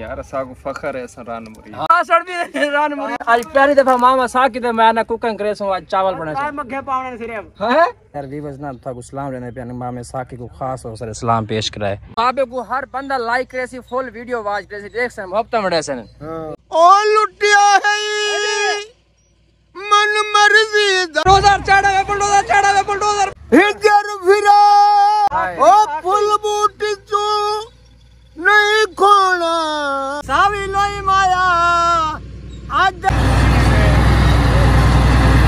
यार सागु फखर है सरान मुरी हां सड़ भी रान मुरी। आज पहली दफा मामा साकी ते मैं ना कुकिंग करे सो आज चावल बना है मगे पावने सिर्फ हैं यार वीवर्स ना था को सलाम रहने पे मामा साकी को खास और सारे सलाम पेश कराए बाबे को हर बंदा लाइक करे सी फुल वीडियो वाच करे सी देख सन हफ्ता मड़े सन ओ लुटिया है मन मर्जी बुलडोजर चढ़ावे बुलडोजर चढ़ावे बुलडोजर हिजर फिरा ओ फुल बूटी चू नहीं खोना सावी लोई माया आज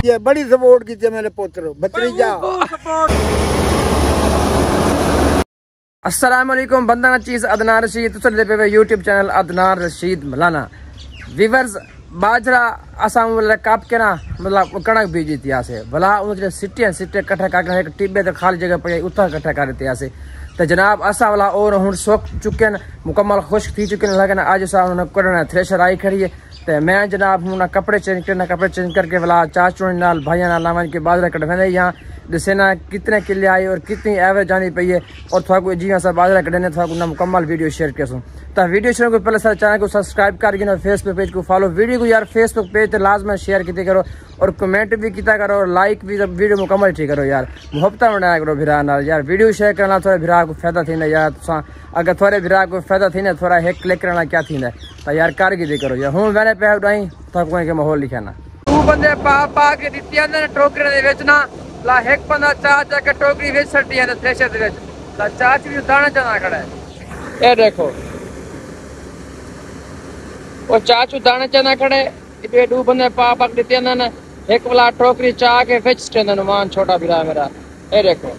ये बड़ी सपोर्ट कीजिए मेरे पोत्र भतीजा। अस्सलाम वालेकुम बंदा चीज अदनान रशीद तुसले पे यूट्यूब चैनल अदनान रशीद मलाना व्यूअर्स बाजरा असा कप के ना मतलब कणक बीजी थी आसे भला उन सिटे सिटे इकट्ठा कर एक टिब्बे तो खाली जगह पे उतना इकट्ठा कर थी आसे तो जनाब असा वाला और हूँ सुख चुके हैं मुकम्मल खुश्क थी चुके हैं लेकिन आज असा उन्होंने कढ़ना थ्रेशर आई खड़ी है तो मैं जनाब हूँ ना कपड़े चेंज करना कपड़े चेंज करके वाला चाच चूड़ी नाल भाइयों नाल लावन के बाजरा कटवाने यहाँ जैसे ना कितने किले आई और कितनी एवरेज आनी पई है और थोड़ा कोई जी हाँ बाजरा कटने थोड़ा को ना मुकम्मल वीडियो शेयर कर सूँ तो वीडियो शेयर को पहले सारे चैनल को सब्सक्राइब करके ना फेसबुक पेज को फॉलो वीडियो को यार फेसबुक पेज तो लाजमन शेयर किया करो और कमेंट भी किया करो और लाइक भी वीडियो मुकम्मल ठीक करो यार मुहब्बत बनाया करो भिरा नाल यार वीडियो शेयर करना थोड़ा भिरा को फायदा थी ना यार तुसा अगर थोड़े भिरा को फायदा थी ना थोड़ा हेक क्लिक करना क्या थी ना तो यार कारगिरी करो यार हूँ मैंने पैर उठाई तो कोई के माहौल लिखाना तू बंदे पा पा के दित्तियां ने टोकरे बेचना ला हेक बंदा चाच के टोकरी बेच सकती है ना थ्रेशर दे बेच ला चाच भी दाना चना खड़ा है ये देखो वो चाचू दाना चना खड़े इबे दू बंदे पापा के देते ना एक वाला टोकरी चा के बेच स्टैंड अनुमान छोटा बिरा मेरा ये देखो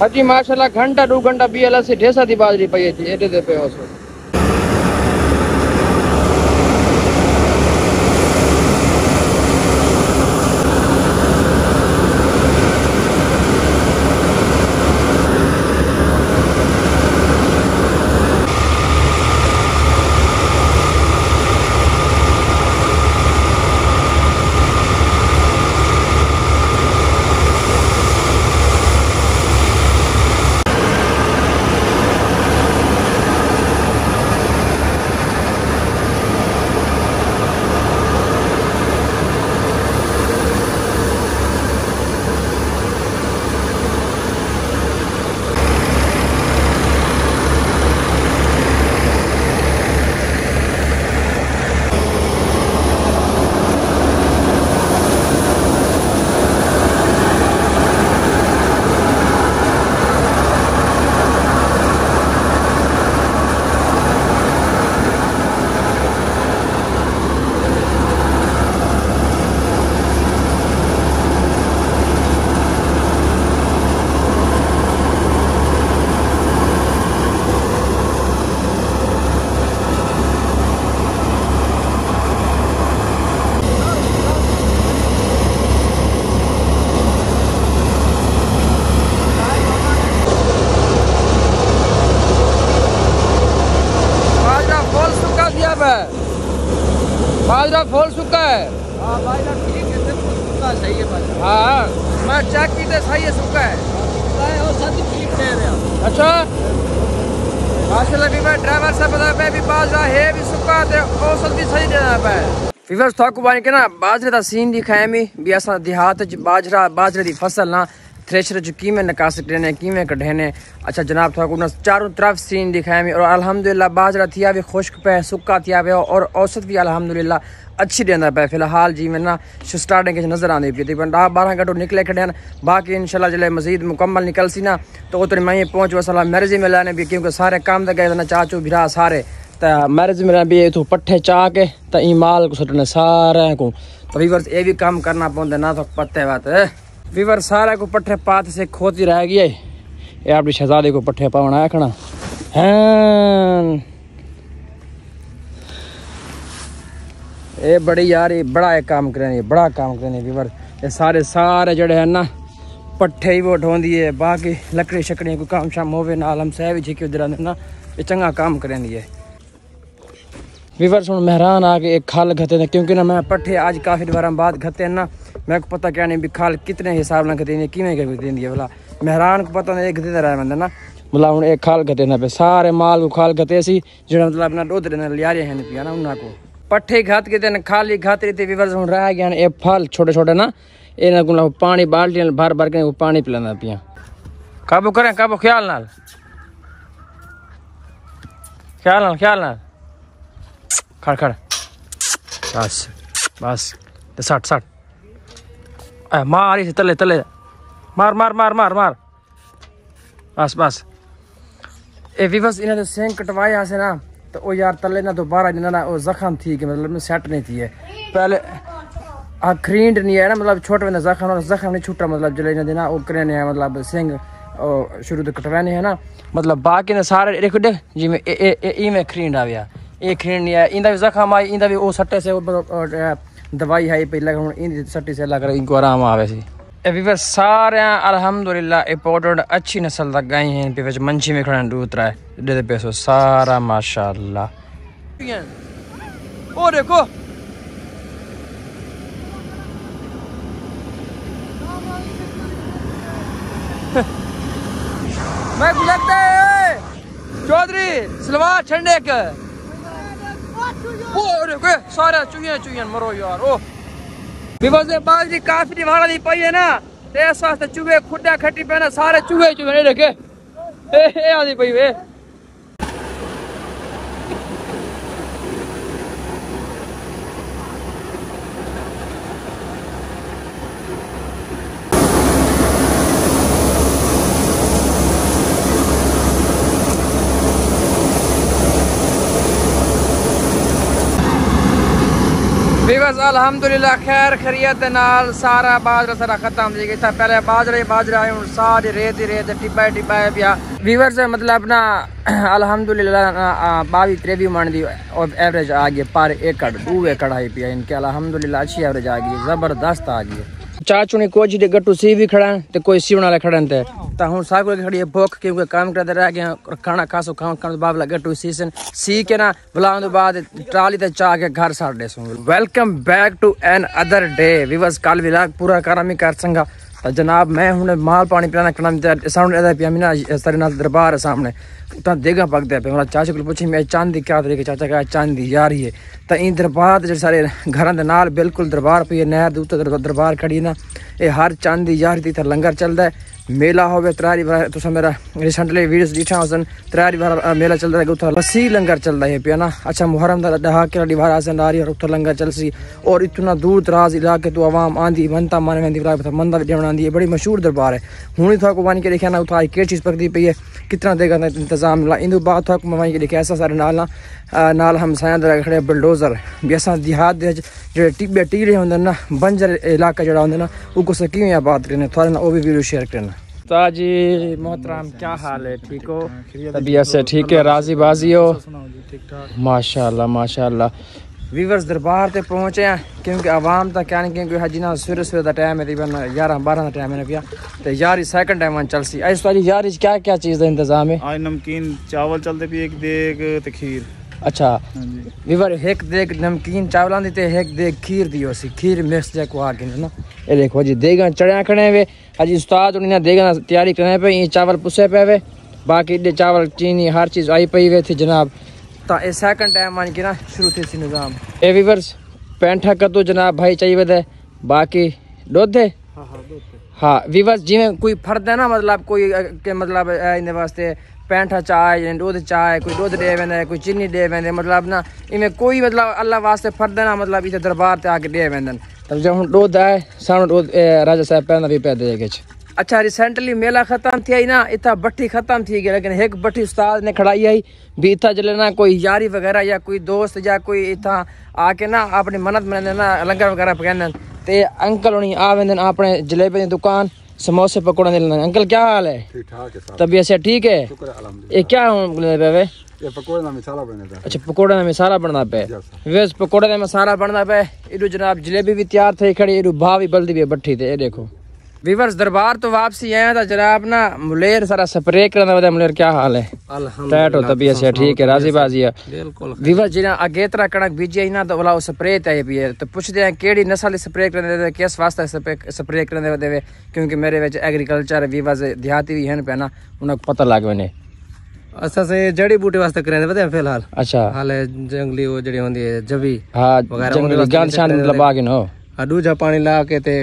हाजी माशाल्लाह घंटा दो घंटा बी एल से ढेसा दी बाजरी पई थी एडे दे पे ओसो बाजरा फूल सूखा है ठीक है तो सूखा सही है बाजरा हाँ मैं चेक की तो सही है सूखा है अच्छा ड्राइवर से पता मैं भी बाजरा है भी सूखा तो औसत भी सही देना पाए फीवर था कुबानी के ना बाजरे का सीन दिखाया मी भी असा देहात बाजरा बाजरे की फसल ना थ्रेशर जो किमें निकासी करें किमें कढ़ने अच्छा जनाब थोड़ा उन चारों तरफ सीन दिखाया मैं और अल्हम्दुलिल्लाह बाजरा थिया भी खुश्क पे सुक्का थिया पे और औसत भी अल्हम्दुलिल्लाह अच्छी देना पे फिलहाल जी मैं ना स्टार्टिंग नज़र आने पी तकरीबन 12 घंटों निकले खड़े हैं बाकी इंशाल्लाह जल्द मजीद मुकम्मल निकलसी ना तो उतनी मैं पहुँच वसला मर्जी में लाने भी क्योंकि सारे काम तक गए ना चाचू भिरा सारे तो मर्जी में भी इतों पट्ठे चाह के तो ईमाल को सटने सारे को तो ये भी काम करना पौंदा ना तो पत्ते बात है वीवर सारा को पट्ठे पात से खोती रह गई है ये अपनी शहजादे को पट्ठे पावना आखना है ये बड़ी यार ये बड़ा एक काम करें बड़ा काम करें वीवर ये सारे सारे जड़े हैं ना पट्ठे ही वो ढोंदी है बाकी लकड़ी शकड़ी को काम शाम होवे ना आलम साहब जी के उधर ना ये चंगा काम करें दिए वीवर सुन मेहरान आके एक खाल घते क्योंकि ना मैं पट्ठे आज काफ़ी दोबारा बाद घते हैं ना मैं को पता क्या नहीं खाल कितने हिसाब ना कते किवें देंदी है भला मेहरान को पता नहीं एक देता रहा बंदा ना मतलब हूँ एक खाल कते ना पे सारे माल को खाल कते सी जो मतलब अपना दुध लिया रहे हैं पिया ना उन्होंने पट्ठे खात के खाली खातरी ते विवर्स हूँ रह गया ये फल छोटे छोटे ना इन्होंने पानी बाल्टियां भर भर के पानी पिला पिया काबू करें काबू ख्याल नाल ख्याल नाल ख्याल नाल खड़ खड़ बस बस सट सट मार इसे तले तले मार मार मार मार मार बस बस ए विवस इन्हें सेंग कटवाए असें ना तो वो यार तले ना दोबारा जिन्हें ना वो जख्म थी कि मतलब सेट नहीं थी है पहले अखरींड नहीं है ना मतलब छोटे में जख्म नहीं छूटा मतलब जले इन्हें ना वो करें है मतलब सेंग और शुरू तो कटवाने है ना मतलब बाकी ने सारे देखो देख जिमें इमें खरींड आ गया ये खरींड नहीं है इंदा भी जख्म आई इंदा भी वो सट्टे से दवाई है पहले हूँ इन सट्टी से लग रहा इनको आराम आवे सी ए सारे अलहमदुलिल्लाह इंपोर्टेड अच्छी नस्ल तक गाय हैं पे मंझी में खड़ा दूध रहा है दे पैसो सारा माशाल्लाह ओ देखो मैं गुजरता है चौधरी सलवार छंडे के ओ देखो सारा चुहिया चुहिया मरो यार ओ बिकॉज ये बाल जी काफी दीवाना दी पई है ना ते इस वास्ते चूहे खुड्डा खट्टी पे ना सारे चूहे चूहे देखे ए आदी पई वे अलहमदुलिल्लाह खैर खैरियत नाल सारा बाजरा सारा खत्म हो गया पहले बाजरा बाजरा हूँ सारी रेत ही रेत टिब्बा टिब्बा पिया वीवर से मतलब ना अलहमदुलिल्लाह 22-23 मन दी एवरेज आ गई पर एकड़ 2 एकड़ आई पिया इनके अलहमदुलिल्लाह अच्छी एवरेज आ गई जबरदस्त आ गई चाचू ने कोई गट्टू सी भी खड़ा तो कोई सीवन वाले खड़े थे हूँ सागो खड़ी है भुख क्योंकि काम करते रह गए खाना खासो खाओ खाने बाद गट्टू सीसन सी के ना बुलाने बाद ट्राली ते चाह के घर साड़ दे welcome back to another day विवस कल विलाग पूरा करामी कर संगा जनाब मैं हूँ माल पानी पिलाना खड़ा सामने पिया मीना सरेनाथ दरबार है सामने तो देगा पकते पे मेरा चाचा को पूछी मैं चांदी क्या तरीके चाचा क्या चांदी यार ये तो इन दरबार जो सारे घरों के नाल बिल्कुल दरबार पे नहर दूत दरबार खड़ी ना ये हर चांदी यार इतना लंगर चलता है मेला होवे तरारी बार तुस मेरा रिसेंटली वीडियोस दिखा हसन तरारी बार मेला चल रहा है उधर लस्सी लंगर चल रहा है पिया ना अच्छा मुहर्रम दा दहाके दीवार हसन आ रही और उधर लंगर चलसी और इतना दूर दराज इलाके तो आवाम आंदी मनता माने में दिला मंदा जमनांदी है बड़ी मशहूर दरबार है हुनी था को बन के देखा ना उठा के चीज पकदी पई है कितना देगा ना इंतजाम ला इंदु बात था को मैं देखा ऐसा सारे नाल नाल हमसाया दर खड़े बुलडोजर बेसा जिहाद दे जेड़े टिब्बे टीले होंदे ना बंजर इलाका जेड़ा होंदे ना ओ को सकी बात करने थोड़ा ना ओ भी वीडियो शेयर करना ताजी मोहतराम क्या हाल है ठीक हो तबीयत से ठीक है राजी बाजी हो माशाल्लाह माशाल्लाह वीवर्स दरबार तक पहुँचे हैं क्योंकि आवाम तक क्या नहीं क्योंकि हजी ना सवेरे सवेरे का टाइम है तकरीबन 11-12 का टाइम है पिया तो यार सैकंड टाइम चल सी इस वाली यार क्या क्या चीज़ का इंतजाम है आज नमकीन चावल चलते पिए एक देग ते खीर अच्छा वीवर एक देग नमकीन चावलों की तो एक देग खीर दी उसी खीर मिक्स जैक आके ना ये देखो जी देगा चढ़िया खड़े वे अजी उस्ताद उन्हें देगा तैयारी करने पे ये चावल पुसे पे वे बाकी इडे चावल चीनी हर चीज़ आई पई वे थी जनाब तो ये सैकंड टाइम मान के ना शुरू थी निज़ाम ए वीवर्स पैंठा कदू जनाब भाई चाहिए थे बाकी दुध है हाँ वीवर्स जिमें कोई फर्द है ना मतलब कोई के मतलब इन वास्ते पैंठा चाहे दूध चाहे कोई दूध दे वे कोई चीनी दे वे मतलब ना इनमें कोई मतलब अल्लाह वास्ते फर्द ना मतलब इस दरबार से आके दे वेंदन तब जब हम दूध आए सामने दूध राजा साहब पैदा भी पैदा किस अच्छा रिसेंटली मेला खत्म थी आई ना इतना बट्टी खत्म थी गई लेकिन एक बट्टी उस्ताद ने खड़ाई आई भी इतना जले ना कोई यारी वगैरह या कोई दोस्त या कोई इतना आके ना अपनी मन्नत मनाने ना लंगर वगैरह पकड़न तो अंकल उन्हीं आ वेंदन अपने जलेबी की दुकान समोसे पकौड़े लेने अंकल क्या हाल है तबीयत से ठीक है ये क्या पे ये पकोड़े ना मसाला बनता है अच्छा पकोड़े ना मसाला बनता पे वेस पकोड़े ना मसाला बनता पे इधर जनाब जलेबी भी तैयार थे खड़ी इधर भाव भी बल्दी भी बट्ठी थे ये देखो वीवर्स दरबार तो वापसी आया था जनाब ना मुलेर सारा स्प्रे करना पता है। मुलेर क्या हाल है? टैट हो तबीयत से ठीक है, राजी बाजी है वीवर्स जी ना अगे तरह कणक बीजे ना तो बोला स्प्रे तय भी है तो पूछते हैं केड़ी नस्ल स्प्रे करने दे किस वास्ते स्प्रे करने दे क्योंकि मेरे विच एग्रीकल्चर वीवर्स देहाती भी है ना उनको पता लग वने असा से जड़ी बूटी वास्ते करें पता है फिलहाल। अच्छा हाल है जंगली वो जड़ी होंदी है जबी हां वगैरह गांड शान मतलब आगे नो दूजा पानी ला के ते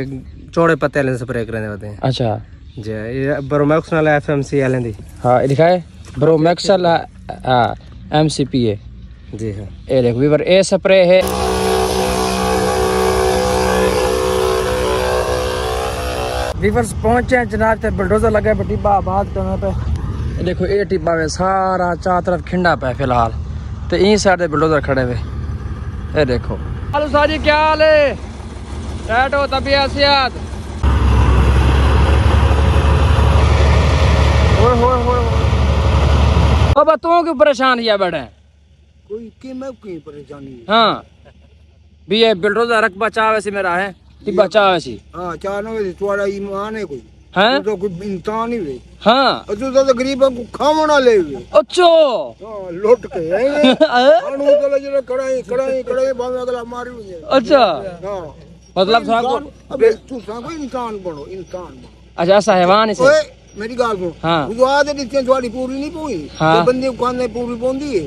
चौड़े पत्ते ले स्प्रे करें पता है। अच्छा जे ये ब्रोमैक्सल एफएमसी लेंदी हां लिखा है ब्रोमैक्सल एमसीपी है जी हां ए देख वीवर ए स्प्रे है। वीवर्स पहुंचे जनाब ते बुलडोजर लगा बटी बात करने पे देखो ए टिब्बा में सारा चार तरफ खिंडा पे फिलहाल तो इन साइड पे बुलडोजर खड़े हुए ये देखो। हेलो साजी क्या हाल है? टैट हो तबीयत से याद हो बताओ क्यों परेशान है बड़े कोई के मैं कोई परेशानी हां भी ये बुलडोजर रकबा चावे से मेरा है टिब्बा चावे से हां चानो से थोड़ा ईमान है कोई हैं तो कोई इंसान ही वे हां अजू तो गरीबों को खावना ले वे अच्छो हां लूट के अनु तो जरा कड़ाई कड़ाई कड़ाई भावे अगला मारू है। अच्छा हां मतलब सा को अबे तू सा को इंसान बनो इंसान बनो। अच्छा सा हैवान से ओए मेरी गाल को बुआ दे दिते थोड़ी पूरी नहीं पूरी तो बंदे को खाने पूरी पोंदी है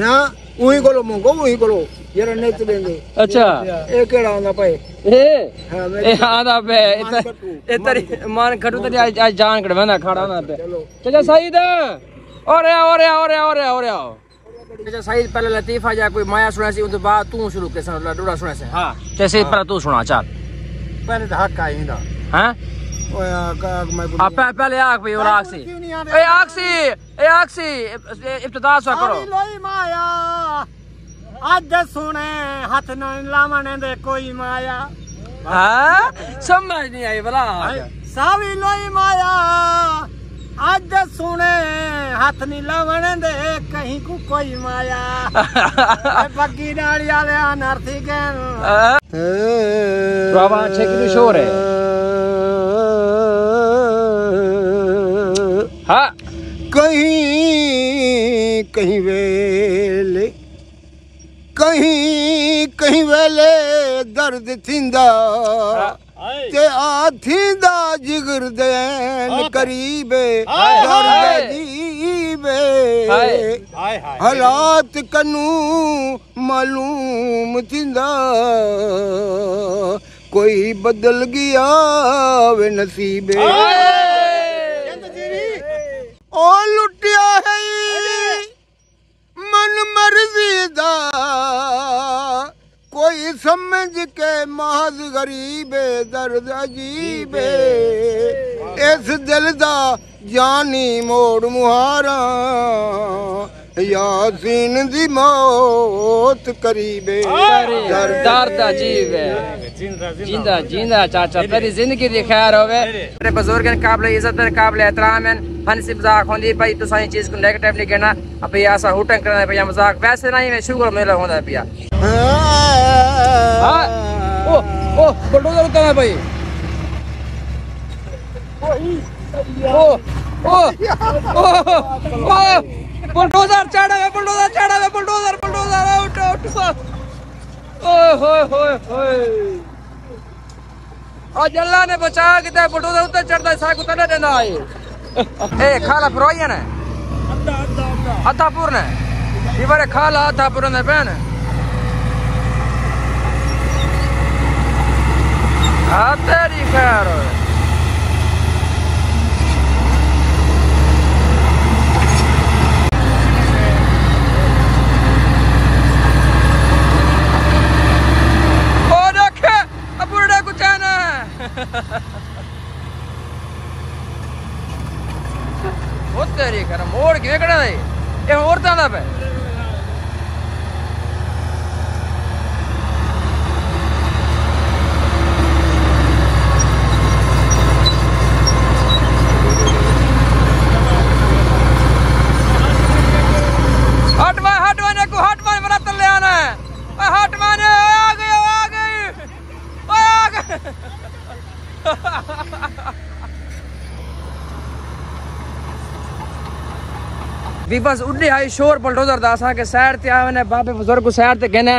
ना ओही कोलो मंगो ओही कोलो जरा नेच देंगे। अच्छा ए केड़ा आंदा पे ए आंदा पे ए तेरी मान खटू तेरी आज जान कड़वाना खाड़ा ना पे चाचा सईद ओरे आओ चाचा सईद पहले लतीफा जा कोई माया सुना सी उन तो बाद तू शुरू के सुना डोड़ा सुना से हां चाचा सईद पर तू सुना चल पहले धक्का आईंदा हैं ओया आ पहले आग पे और आग से ए आग से इब्तिदा सा करो लोई माया आज सुने हाथ ना लावने दे कोई माया हां समझ नहीं आई भला सावी लोई माया आज सुने हाथ नहीं लावने दे कहीं को कोई माया बग्गी डाली वाले अनर्थी के बाबा अच्छे की शोर है हां कहीं कहीं वेले कहीं कहीं वेले दर्द थिंदा ते आ थिंदा जिगर देन करीबे दर्द दीबे हालात कनू मालूम थिंदा कोई बदल गया वे नसीबे ओ लुटिया है मन मर्जी दा कोई समझ के महज गरीबे दर्द अजीबे इस दिल दा जानी मोड़ मुहारा यासीन दी मौत करीबे दर्द अजीबे जिंदा जिंदा चाचा तेरी जिंदगी दी खैर होवे मेरे बुजुर्ग के काबिल इज्जत मेरे काबिल एहतराम हैं हंसी मजाक होंदी भाई तो सारी चीज को नेगेटिवली कहना अब ये ऐसा हुटंग करना भैया मजाक वैसे नहीं मैं शुगर मेला होंदा है भैया हां ओ ओ बुलडोजर उतारा भाई ओ ओ ओ बुलडोजर चढ़ावे बुलडोजर आउट आउट ओ होए होए होए आज अल्लाह ने बचा के ते बुलडोजर उतर चढ़दा सा को तना देना है ए खाला प्रोयन है अद्दा अद्दा अद्दा पूर्ण है इवरे खाला अद्दा पूर्ण है बहन आ तेरी खैर हो ओ देख अपुरडा को जाना तेरी कर मोड़ के कड़ा है ये औरतां दा पे हटवाने को हटवाने आ गए भी बस उड्डे हाई शोर बलडोजर दा असांखे सैर ते आवे बाबे बुजुर्ग सैर ते गने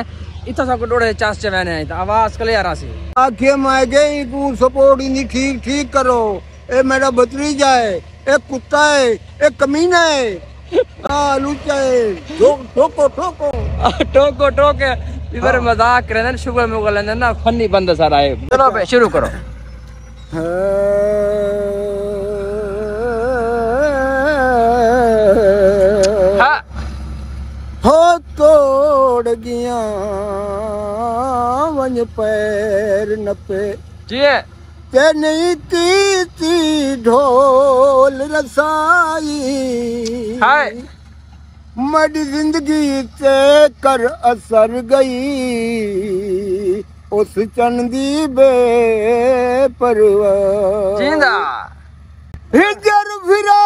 इतो सा को डोड़े चास चवेने आवाज कले आ रासी आखे मागे इकू सपोर्ट नी ठीक ठीक करो ए मेरा भतरीजा है ए कुत्ता है ए कमीना है आ लुच्चा है ठोको ठोको ठोको ठोके इधर मजाक कर रहे शुगर मुगल है ना फनी बंदा सारा है। चलो पे शुरू करो। हां हो तोड़ गया वन पैर न पे जी ते नहीं ती ती ढोल रसाई हाय मड जिंदगी ते कर असर गई उस चंदी बेपरवाह जिंदा हिजर फिरा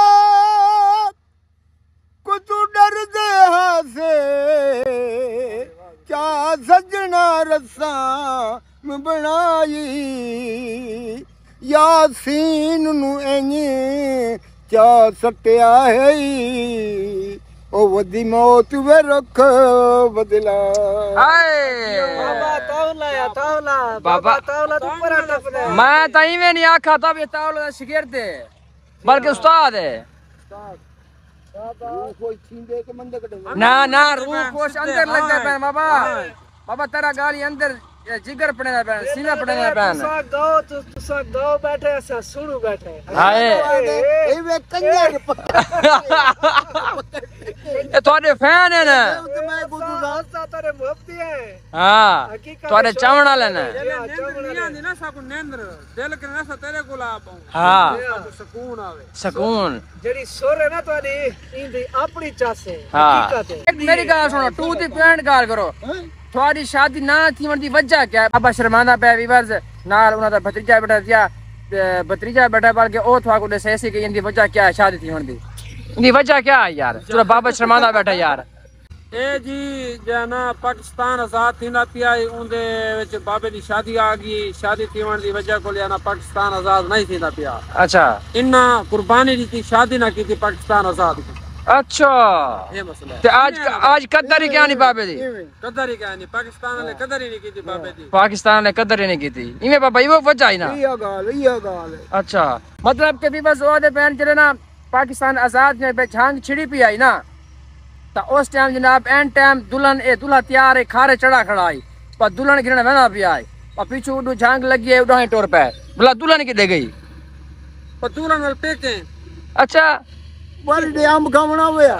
कुतु डर दे हासे क्या सजना रसा बनाई यासीन नु एनी क्या सटिया है ओ वदी मौत वे रख बदला हाय बाबा तावला तू पर अटक दे मैं ताई में नहीं आखा था ये तावला शिगिर्द है बल्कि उस्ताद है बाबा कोई छींदे के मंदे कट ना ना रूह कोश अंदर लग जाए बाबा बाबा तेरा गाली अंदर जिगर पड़ेगा बैन सीना पड़ेगा बैन तुसा गाओ बैठे ऐसा सुरू बैठे हाय ए वे कंजा के ए तोरे फैन है ना मैं गुदुरास सा तोरे मोहब्बती है हां तोरे चावण वाले ना नींद नहीं ना साको नींद दिल के ना सा तेरे को लाप हां सुकून आवे सुकून जेडी सुर है ना तोरी इंदी अपनी चासे हकीकत है। मेरी गाल सुनो टू दी पॉइंट गाल करो थोड़ी शादी ना थी वरदी वजह क्या है बाबा शर्माना पे व्यूअर्स नाल उना दा भतरीजा बैठा दिया भतरीजा बैठा बाल के ओ थवा को दे सही कि इनदी वजह क्या है शादी थी वरदी इनदी वजह क्या है यार चलो बाबा शर्माना बैठा यार ए जी जाना पाकिस्तान आजाद थी ना पिया उंदे विच बाबे दी शादी आ गई शादी थी वरदी वजह को लेना पाकिस्तान आजाद नहीं थी ना पिया अच्छा इन्ना कुर्बानी दी थी शादी ना की थी पाकिस्तान आजाद की अच्छा ये मसला ते आज आज कदर ही क्या नहीं बाबे जी कदर ही क्या नहीं पाकिस्तान ने कदर ही नहीं की थी बाबे जी पाकिस्तान ने कदर ही नहीं की थी इमे बाबा ये वो वजह ही ना ये गाल अच्छा मतलब के भी बस ओदे बहन चले ना पाकिस्तान आजाद में बेझांग छिड़ी पी आई ना ता उस टाइम जनाब एंड टाइम दुल्हन ए दुल्हा तैयार है खारे चढ़ा खड़ा आई पर दुल्हन गिरने वेना पी आई और पीछे उडू झांग लगी है उडाई टोर पे भला दुल्हन की दे गई पर दुल्हन वाले पे के अच्छा बर्थडे आम खावना होया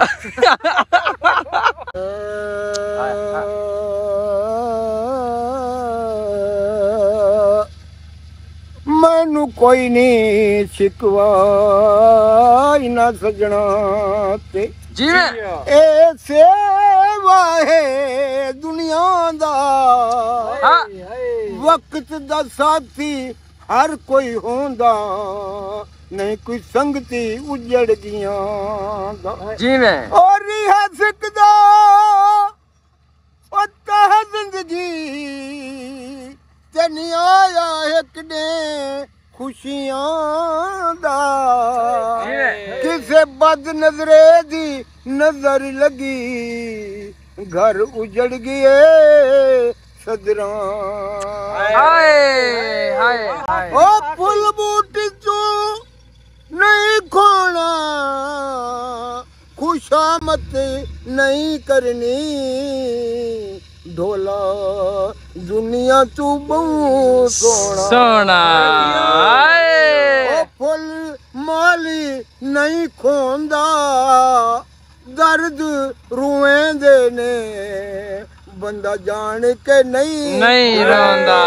मैनू कोई नहीं शिकवा इना सजना ते जी ए सेवा है दुनिया दा वक्त दा साथी हर कोई होंदा नहीं कोई संगती उजड़ गिया जी में और है सकदा पता है जिंदगी ते नहीं आया एक ने खुशियां दा किसे बद नजरे दी नजर लगी घर उजड़ गए सदरा हाय हाय हाय ओ फूल बूटी चू नहीं खोना खुशामत नहीं करनी ढोला दुनिया तू बहुत सोना ओ फुल माली नहीं खोंदा दर्द रुएंदे ने बंदा जान के नहीं नहीं रोंदा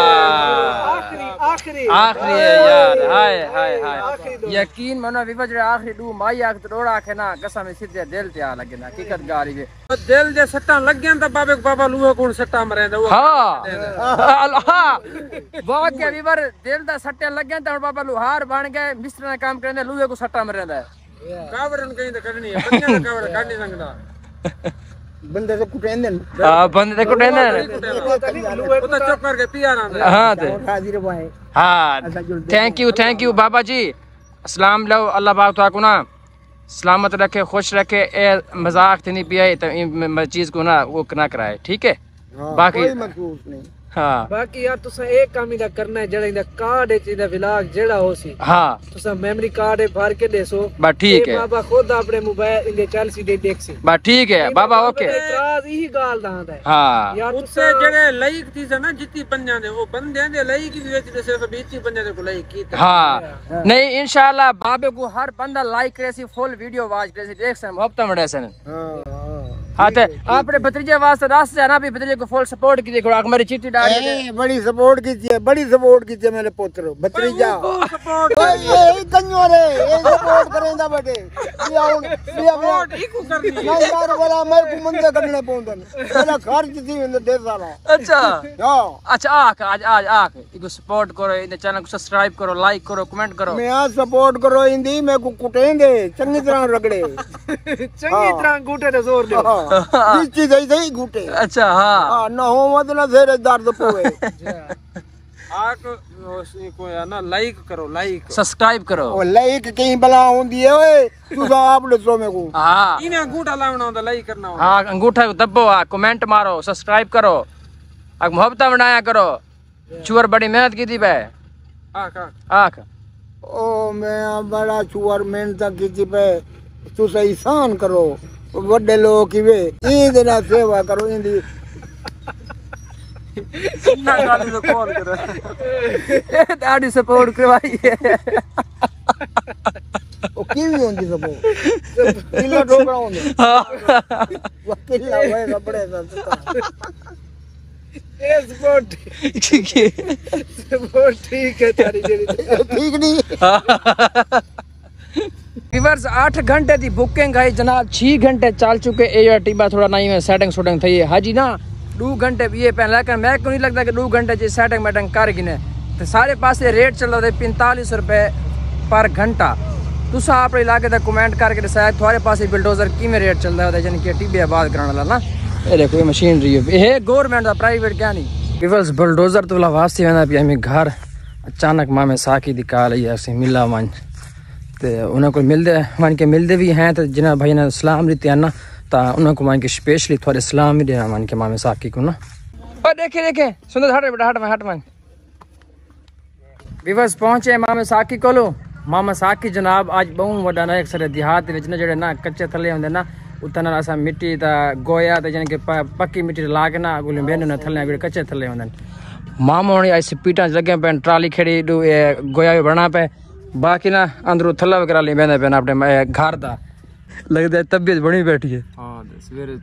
आखिरी आखिरी आखिरी है यार हाय हाय हाय यकीन मानो विवज रे आखिरी डू माई आख तोड़ा के ना कसम में सीधे दिल ते आ लगे ना हकीकत गारी वे दिल दे सट्टा लगन त बाबे बाबा लूहो कोन सट्टा मरेंदा हां हां वाकई विवर दिल दा सट्टा लगन त बाबा लुहार बन गए मिस्त्री ने काम करने लूहे को सट्टा मरेंदा कावरन कहीं तो करनी है बच्चे ने कावर काट नहीं सकदा बंदे तो कुटेंदे हां बंदे तो कुटेंदे तो चुप करके पिया ना हां ते हाजिर भाई हां थैंक यू बाबा जी अस्सलाम लो अल्लाह पाक तुआको ना सलामत रखे, खुश रखे, मजाक नहीं पियाए तो चीज़ को ना वो ना कराए, ठीक है। बाकी हाँ बाकी यार तुसा एक काम इदा करना है, जड़ा इदा कार्ड है इदा व्लॉग जड़ा होसी हां तुसा मेमोरी कार्ड है भर के देसो बा ठीक है बाबा खुद अपने मोबाइल इदे चल सी दे देखसी बा ठीक है बाबा ओके इतराज यही गाल दांदा है हां यार उनसे जड़े लाइक थी ना जित्ती पंजा दे वो बंदे दे लाइक भी वेच दे सिर्फ 20 पंजा दे को लाइक की हां नहीं इंशाल्लाह बाबे को हर बंदा लाइक करेसी फुल वीडियो वाच करेसी देख सम हफ्ता मड़े सन हां आते आपने भतीजे वास्ते रास जाना भी भतीजे को फुल सपोर्ट कीजिए को मेरी चिट्ठी डाल दे बड़ी सपोर्ट कीजिए मेरे पुत्र भतीजा सपोर्ट ये गन्यो रे ये सपोर्ट करेंदा बेटे ये वोट इको करनी मैं यार वाला मैं को मंदा करना पौंदा मेरा खर्च थी अंदर 10 साल अच्छा हां अच्छा आ इको सपोर्ट करो इन चैनल को सब्सक्राइब करो, लाइक करो, कमेंट करो, मैं आ सपोर्ट करो इंदी मैं को कुटेंदे चंगी तरह रगड़े चंगी तरह गुटे दे जोर दे बीची दे दे गुटे अच्छा हां हां ना हो मत ना फेरे दर्द पोवे आ को या ना लाइक करो, लाइक सब्सक्राइब करो ओ लाइक कहीं भला होंदी है ओए तू सा आप दसो में को हां इने अंगूठा लावना होंदा लाइक करना होंदा हां अंगूठा को दबो आ कमेंट मारो सब्सक्राइब करो आ मोहब्बत बनाया करो चूर बड़ी मेहनत की थी बे आख ओ मैं बड़ा चूर मेहनत की थी बे तू सा एहसान करो बड़े लोग की वे ईद ना सेवा करो इंदी इतना गाली तो कौन करे ए दादी सपोर्ट करवाई है ओ की भी होंगी सपोर्ट किलो डोकरा होंगे हां वकील होए कपड़े सा ए सपोर्ट ठीक है सपोर्ट ठीक है तेरी ठीक नहीं व्यूअर्स 8 घंटे की बुकिंग आई जनाब 6 घंटे चल चुके ए टीबा थोड़ा नहीं में सेटिंग शूटिंग थी हाजी ना 2 घंटे ये पे लेकिन मैं को नहीं लगता कि 2 घंटे जी सेटिंग मैटिंग कर गिने तो सारे पास रेट चल रहे 45 रुपए पर घंटा तुसा अपने इलाके का कमेंट करके दसाया थोड़े पास बिल्डोजर किमें रेट चल रहा है यानी कि टीबे आबाद कराने वाला ना ये देखो ये मशीनरी है गवर्नमेंट का प्राइवेट क्या नहीं व्यूअर्स बिल्डोजर तो वास्ते वना पे हमें घर अचानक मामे साकी दी काल आई ऐसे मिला मन ते उन्हें को मिलते मान के मिलते भी हैं तो जिन्हें भाई ने सलाम दी आना तो उन्हें को मान के स्पेशली थोड़े सलाम ही देना मान के मामे साकी को ना और देखे देखे सुंदर हट बेटा हट में हट मान व्यूअर्स पहुंचे मामे साकी को लो मामा साकी जनाब आज बहुत वड्डा ना एक सारे देहात विच ना जेड़े ना कच्चे थले होंदे ना उतना असा मिट्टी दा गोया ते जने के पक्की मिट्टी ला के ना अगले बेन ना थले कच्चे थले होंदे मामा होनी आज स्पीटा लगे पे ट्राली खेड़ी गोया बना पे बाकी ना अंदरों थला वगैरह ले बेंदा पेना अपने घर दा लगदा तबीयत बनी बैठी है हां सवेरे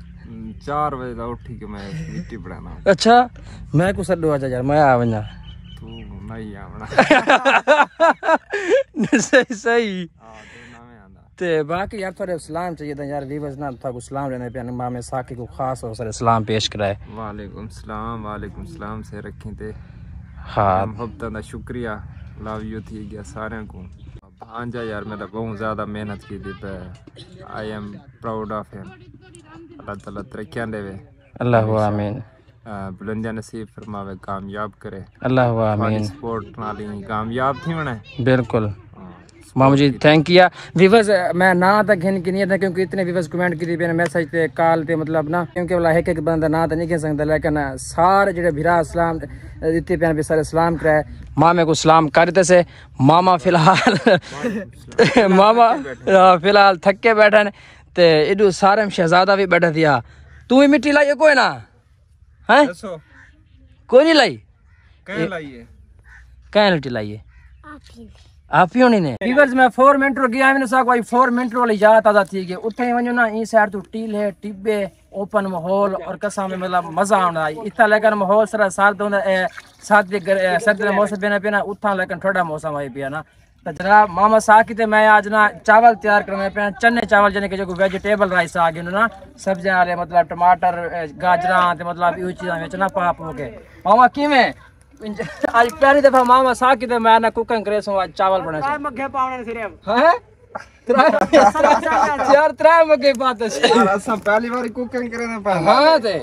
4 बजे दा उठी के मैं मिट्टी बनाना अच्छा मैं को सडो आजा यार मैं आवना तू नहीं आवना सही सही हां देना में आंदा ते बाकी यार थोड़े सलाम चाहिए था यार व्यूअर्स ना था को सलाम लेने पे मामे साकी को खास और सारे सलाम पेश कराए वालेकुम सलाम से रखें ते हां मोहब्बत दा शुक्रिया लव यू थी गया सारे को भांजा यार मेरा बहुत ज़्यादा मेहनत की थी पे I am proud of him अल्लाह ताला तरक्या देवे अल्लाह हु आमीन बुलंदियां नसीब फरमावे कामयाब करे अल्लाह हु आमीन सपोर्ट नाली कामयाब थी बने बिल्कुल मामू जी थैंक यू व्यूअर्स मैं ना तो गिन के नहीं था क्योंकि इतने व्यूअर्स कमेंट की थी मैसेज ते कॉल ते मतलब ना क्योंकि वाला एक एक बंदा ना तो नहीं कह सकता लेकिन सारे जो भीरा सलाम दिते पे सारे सलाम कराए मामे को सलाम करते से मामा फिलहाल मामा फिलहाल थके बैठन ते एडू सारे शहजादा भी बैठा दिया तू ही मिट्टी लाई कोई ना है कोई नहीं लाई कह लाइए कह मिट्टी लाइए आप ही होनी ने व्यूअर्स मैं 4 मिनट रो गया मैंने सा कोई 4 मिनट वाली याद आ जाती है उठे वणो ना ई साइड तो टीले टिब्बे ओपन माहौल और कसा में मतलब मजा आना आई इतना लेकिन माहौल सारा साथ होना साथ के सर्द मौसम बिना बिना उठा लेकिन थोड़ा मौसम आई पिया ना तो जनाब मामा साकी ते मैं आज ना चावल तैयार करने पे चने चावल जने के जो वेजिटेबल राइस आ गए ना सब्जियां वाले मतलब टमाटर गाजरा ते मतलब ई चीज में चना पाप हो गए मामा किवें आज पहली दफा मामा साकी ते मैं ना कुकिंग करे सो आज चावल बना से मगे पावने सिरे हैं यार त्रा मगे बात है यार असा पहली बार कुकिंग करे ना पा हां ते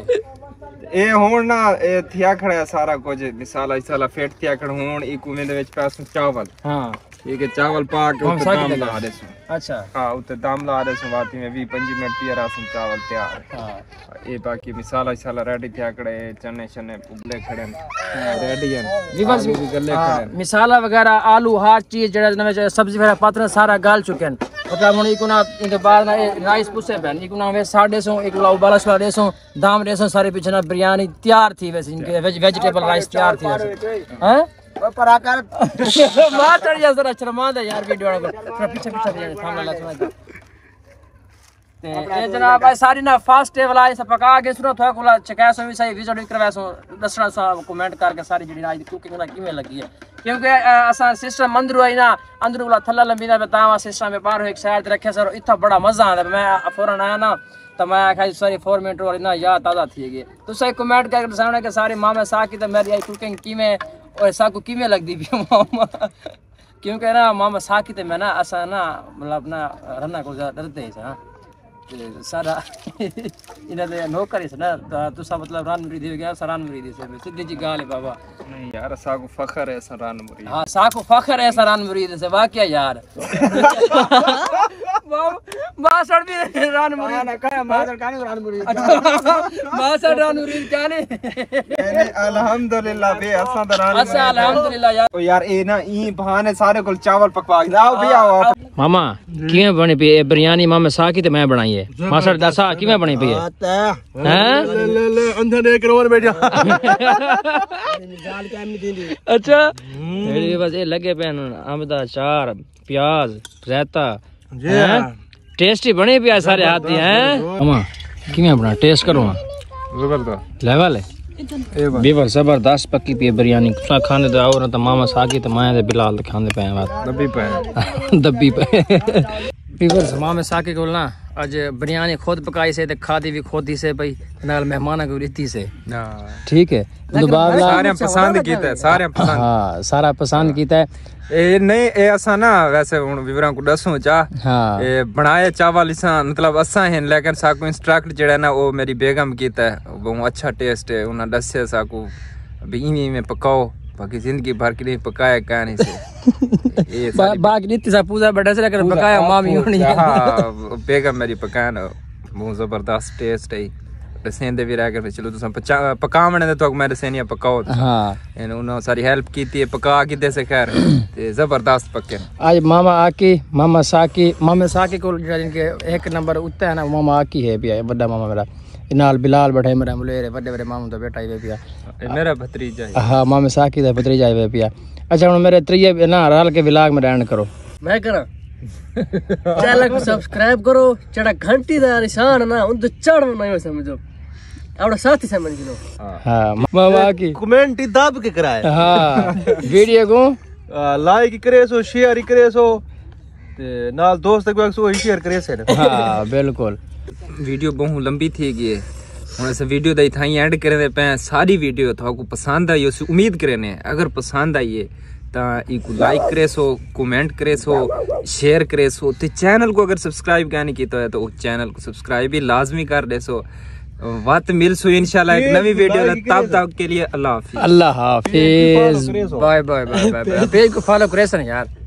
ए होण ना ए थिया खड़ा सारा कुछ मिसाल ऐसा फेट थिया खड़ होण ई कुवें दे विच पास चावल हां ठीक है, चावल पाक अच्छा वाती में 20-25 मिनट पिया चावल तैयार है। ये बाकी मिसाला इसाला रेडी थे आकड़े चने शने पुगले खड़े रेडी हैं, मिसाला वगैरह आलू हर चीज जड़ा सब्जी वगैरह पात्र सारा गाल चुके हैं। मतलब हुन इको ना इनके बाद ना राइस पुसे बन इको ना वे 150 एक लाउ बाला सला देसो दाम देसो सारे पीछे ना बिरयानी तैयार थी वैसे इनके वेजिटेबल राइस तैयार थी हैं पर आकार मार चढ़ जा जरा शर्मा दे यार वीडियो वाला को पीछे पीछे सामने ला सुना ते ए जनाब आ सारी ना फास्ट टेबल आ सब पका के सुनो थोड़ा कोला चकासो भी सही विजिट करवासो दसना साहब कमेंट करके सारी जड़ी आज कुकिंग ना किवें लगी है क्योंकि असा सिस्टम अंदर आई ना अंदर वाला थल्ला लंबी ना बतावा सिस्टम में बाहर एक शायद रखे सर इतना बड़ा मजा आता। मैं फौरन आया ना तो मैं खाई सारी 4 मिनट और ना याद ताजा थी गई तो सही कमेंट करके सामने के सारे मामा साकी तो मेरी आई कुकिंग कीमें और साकू कीमें लगदी भी मामा क्योंकि ना मामा साकी तो मैं ना असा ना मतलब ना रहना को डरते है सा सारा इन्हें नौकरी से ना तो सब मतलब रान मुरीदी हो गया सरान मुरीदी से सीधी जी गाल है बाबा नहीं यार साकू फखर है सरान मुरीदी हां साकू फखर है सरान मुरीदी से वाकया यार बाप बासड़ भी रान मुरीदी ना का मादर कानी रान मुरीदी बासड़ रान मुरीदी कानी यानी अल्हम्दुलिल्लाह बे असा द रान असा अल्हम्दुलिल्लाह यार ओ यार ए ना ई बहाने सारे को चावल पकवा लाओ भैया मामा किए बने पे बिरयानी मामा साकी ते मैं बनाई है मास्टर दासा किए बने पे हैं ले ले अंदर एक रोवर बैठा दाल काम नहीं दी अच्छा ये बस ये लगे पे आमदा चार प्याज रायता जी टेस्टी बने पे सारे हाथ दी हैं मामा किए बना टेस्ट करो जबरदस्त लेवल है बेवर जबरदस्त पक्की पी बिरयानी सा खाने तो और तो मामा साकी तो माया दे बिलाल खाने पे बात दब्बी पे बेवर मामा साकी को ना आज बिरयानी खुद पकाई से ते खादी भी खुद ही से भाई नाल मेहमाना को रीति से ठीक है दोबारा सारे पसंद कीता है सारे पसंद हां सारा पसंद कीता है ए नहीं ए असा ना वैसे हुन विवरण को दसो चा ए बनाए चावल इसा मतलब असा है लेकिन साको इंस्ट्रक्ट जेड़ा ना ओ मेरी बेगम कीता है वो अच्छा टेस्ट है उना दसे साको बीवी में पकाओ बाकी जिंदगी भर के लिए पकाया कहानी से ये बाकी नीति सा पूजा बड़ा से कर पकाया मामी होनी हां बेगम मेरी पकान बहुत जबरदस्त टेस्ट है सेंदे भी राकर चलो तुसा पकावणे दे तो मैं सेनिया पकाओ हां एन उनो सारी हेल्प कीती है पका किदे से खैर ते जबरदस्त पके आज मामा आकी मामा साकी को जिनके एक नंबर उत्ता है ना मामा आकी है भी है बड़ा मामा मेरा इनाल बिलाल बैठे मेरा मुलेरे बड़े बड़े मामू तो बैठा ही पिया मेरा भतरीजा है हां मामा साकी दा भतरीजा है पिया अच्छा हुन मेरे त्रिये ना राल के व्लॉग में ऐड करो मैं करा चैनल को सब्सक्राइब करो जड़ा घंटी दा निशान ना उन चढ़ नहीं समझो और साथ ही समझ लो हां बाबा की कमेंट दब के कराए हां वीडियो को लाइक करे सो शेयर करे सो ते नाल दोस्त को सो शेयर करे से हां बिल्कुल वीडियो बहुत लंबी थी गई हुन से वीडियो दई थाई एंड करे दे पे सारी वीडियो थाको पसंद आई उस उम्मीद करे ने अगर पसंद आई है ता इको लाइक करे सो कमेंट करे सो शेयर करे सो ते चैनल को अगर सब्सक्राइब गाने कीता है तो चैनल को सब्सक्राइब भी लाजमी कर दे सो बात मिल सो इंशाल्लाह एक नवी वीडियो में तब तक के लिए अल्लाह हाफिज bye bye bye bye page को फॉलो करें यार।